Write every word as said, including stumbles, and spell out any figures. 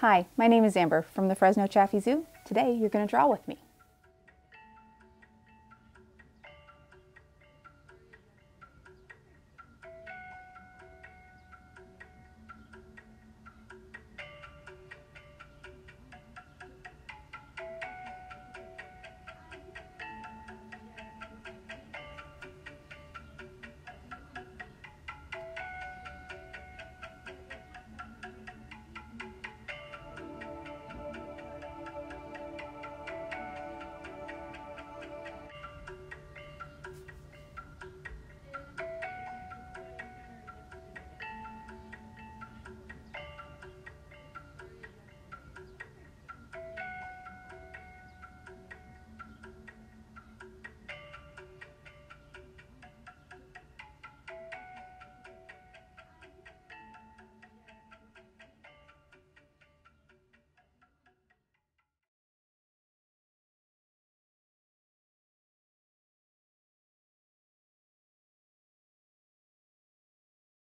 Hi, my name is Amber from the Fresno Chaffee Zoo. Today you're going to draw with me.